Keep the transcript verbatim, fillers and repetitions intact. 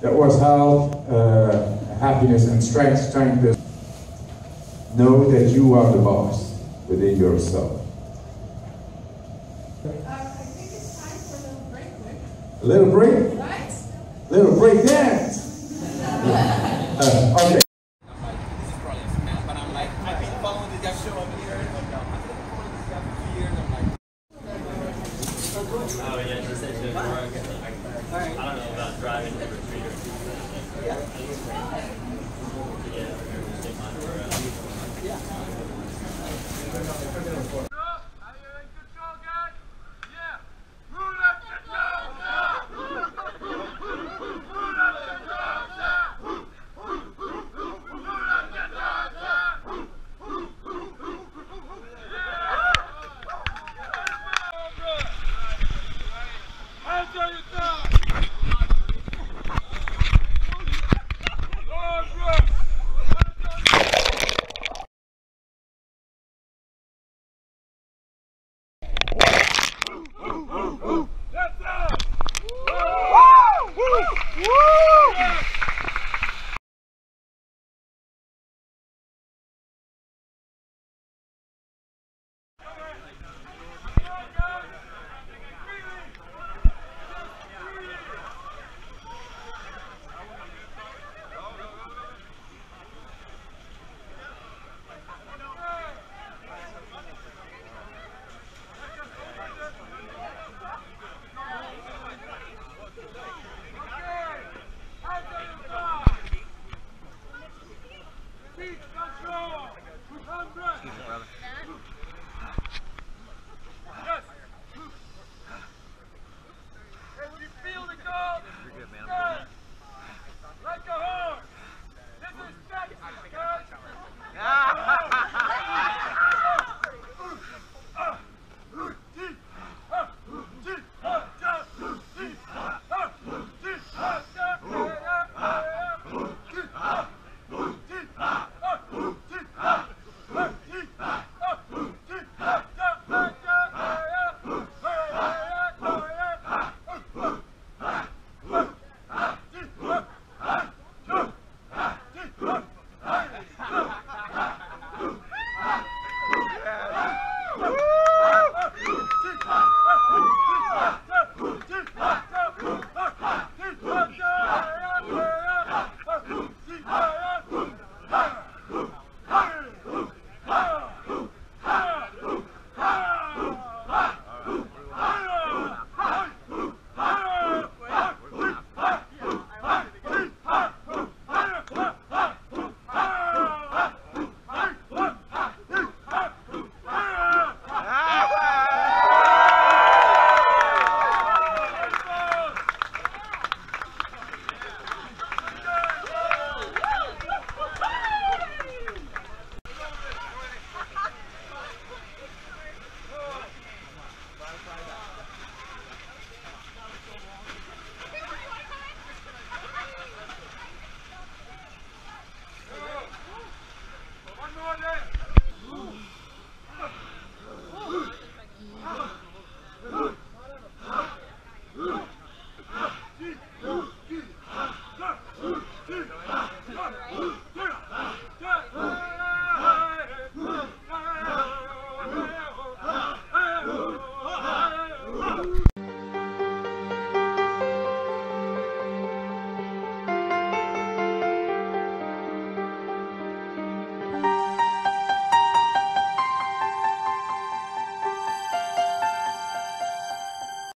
That was health, uh, happiness and strength, strength is know that you are the boss within yourself. Uh, I think it's time for a little break, Rick. A little break? Right? Little break dance! uh, okay. I'm like, this is probably a man, but I'm like, I've been following this guy show over here. Like, um, I've been following this guy for two years. I'm like, oh yeah, she said she was drunk. I don't know about driving the retreater. Yeah. Yeah, we're going to take mine. Yeah.